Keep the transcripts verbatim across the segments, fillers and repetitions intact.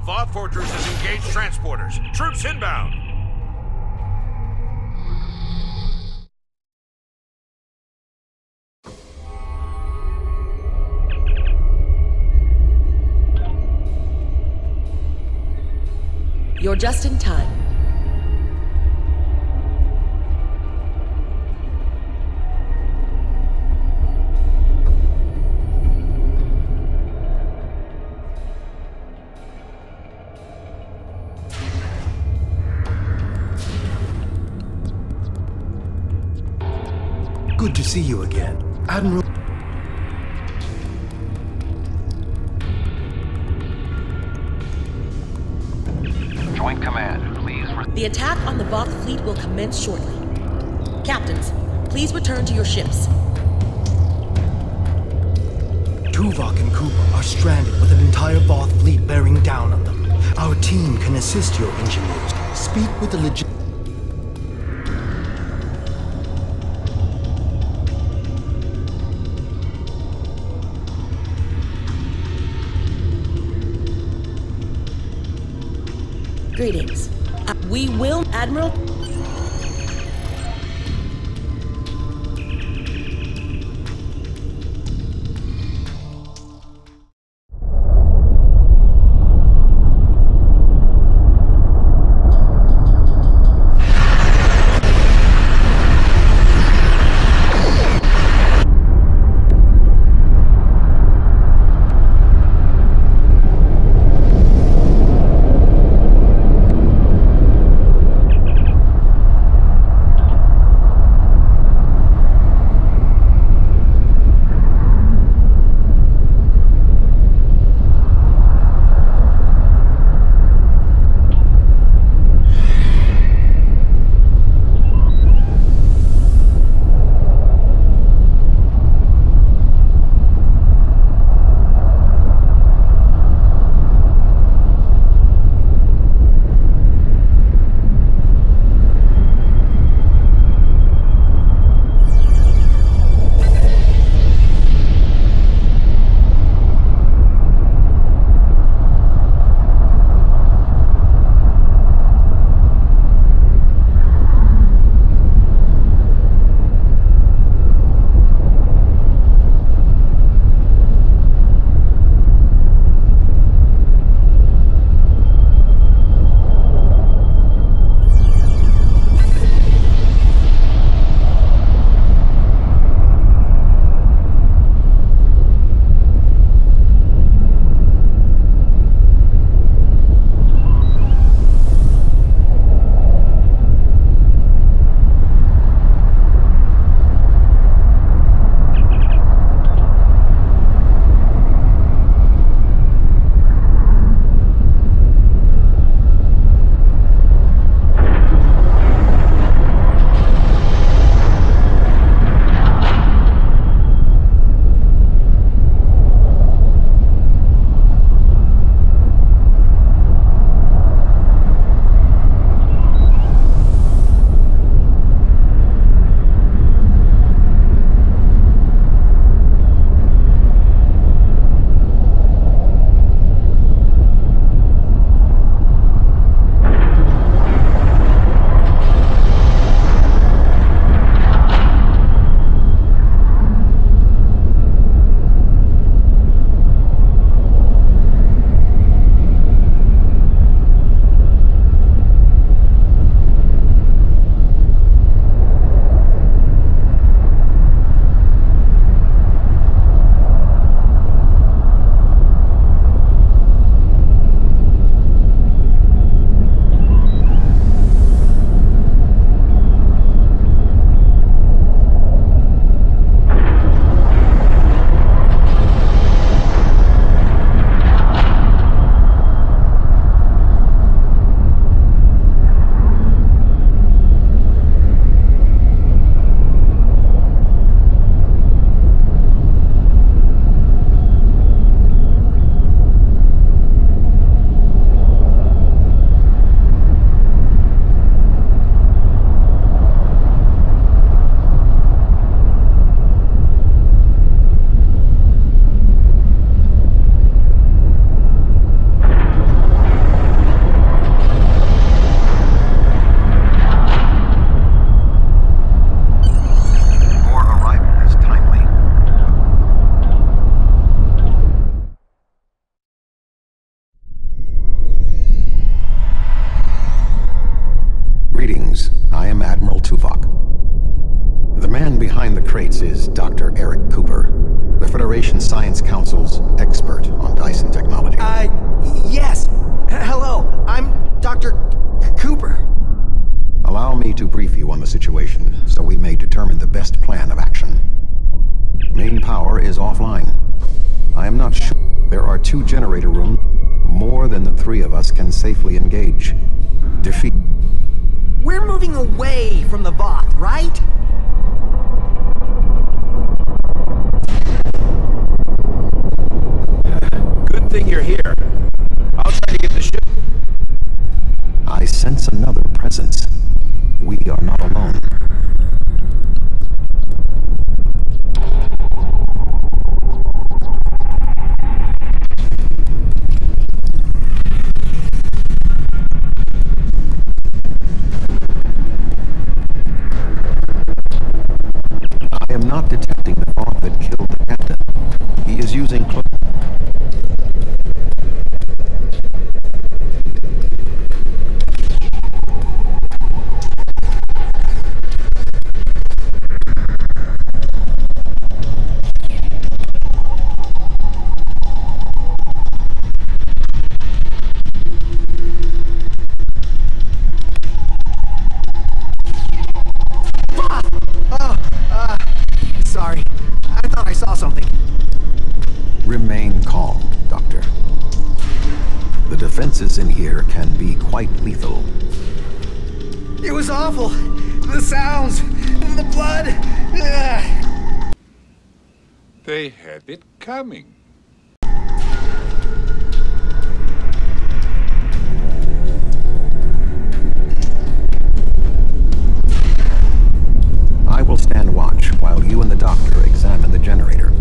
The Voth Fortress has engaged transporters. Troops inbound! You're just in time. Good to see you again, Admiral. Joint Command, please. The attack on the Voth fleet will commence shortly. Captains, please return to your ships. Tuvok and Cooper are stranded with an entire Voth fleet bearing down on them. Our team can assist your engineers. Speak with the legit. Greetings. Uh, we will, Admiral. behind the crates is Doctor Eric Cooper, the Federation Science Council's expert on Dyson technology. Uh, yes. Hello, I'm Doctor Cooper. Allow me to brief you on the situation, so we may determine the best plan of action. Main power is offline. I am not sure. There are two generator rooms, more than the three of us can safely engage. Defeat. We're moving away from the Voth, right? Good thing you're here. I'll try to get the ship. I sense another presence. We are not alone. I am not detecting the Voth that killed the captain. He is using close. Defenses in here can be quite lethal. It was awful. The sounds, the blood. Ugh. They had it coming. I will stand watch while you and the doctor examine the generator.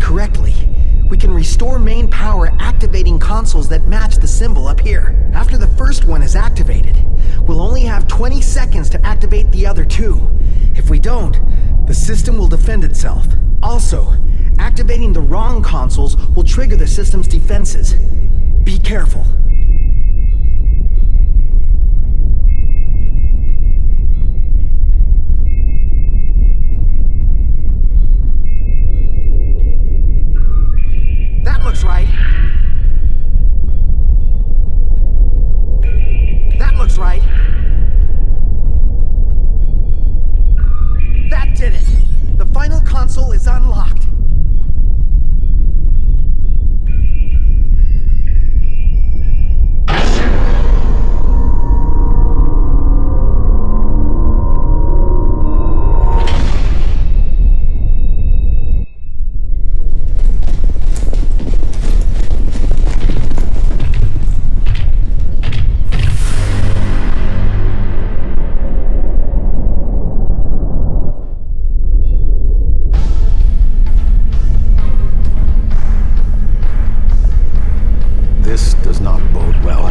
Correctly, we can restore main power activating consoles that match the symbol up here. After the first one is activated, we'll only have twenty seconds to activate the other two. If we don't, the system will defend itself. Also, activating the wrong consoles will trigger the system's defenses. Be careful.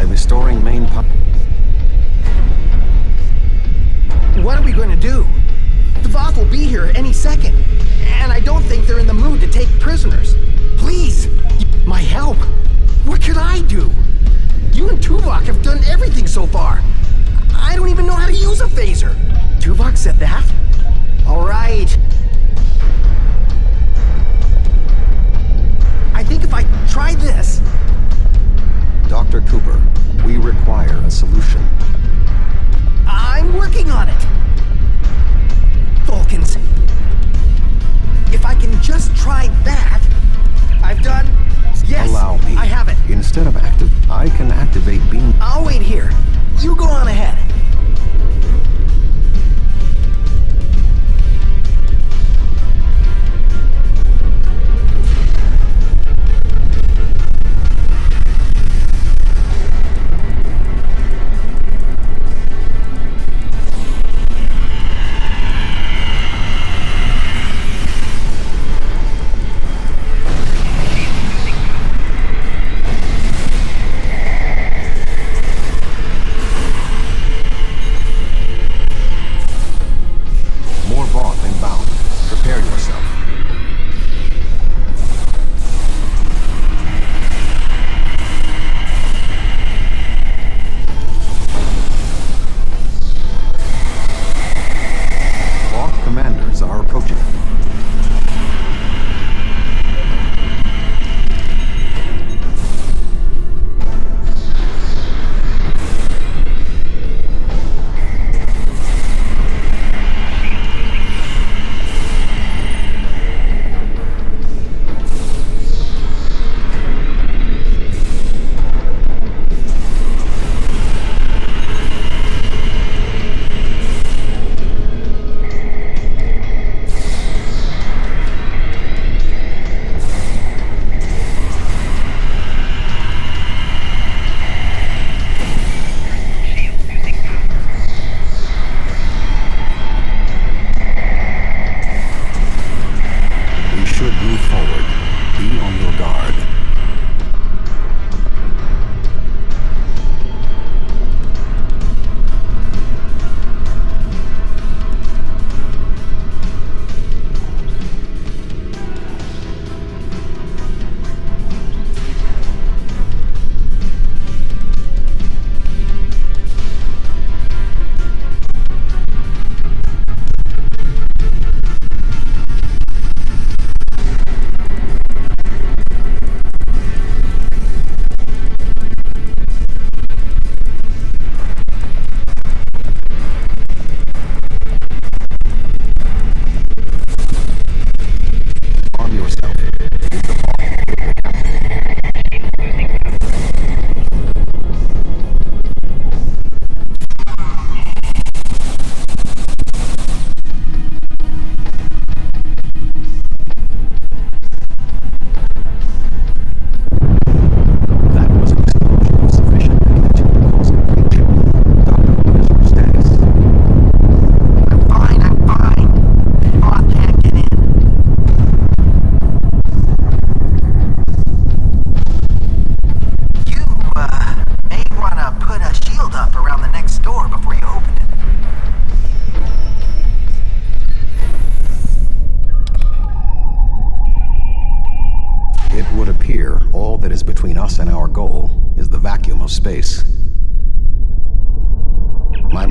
Restoring main power. What are we going to do? The Voth will be here any second, and I don't think they're in the mood to take prisoners. Please, my help. What could I do? You and Tuvok have done everything so far. I don't even know how to use a phaser. Tuvok said that? All right. I think if I try this... Doctor Cooper, we require a solution. I'm working on it! Vulcans, if I can just try that, I've done... Yes, allow me. I have it. Instead of active, I can activate beam... I'll wait here. You go on ahead.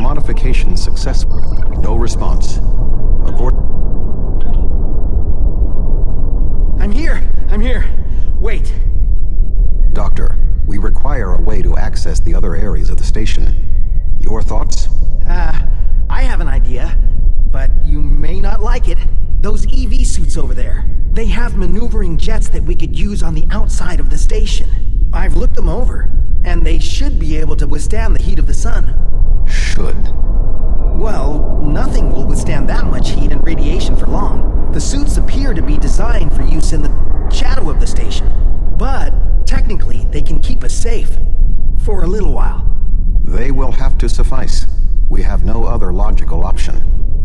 modification successful. No response. According... I'm here! I'm here! Wait! Doctor, we require a way to access the other areas of the station. Your thoughts? Uh, I have an idea, but you may not like it. Those E V suits over there, they have maneuvering jets that we could use on the outside of the station. I've looked them over, and they should be able to withstand the heat of the sun. Should? Well, nothing will withstand that much heat and radiation for long. The suits appear to be designed for use in the shadow of the station, but technically they can keep us safe for a little while. They will have to suffice. We have no other logical option.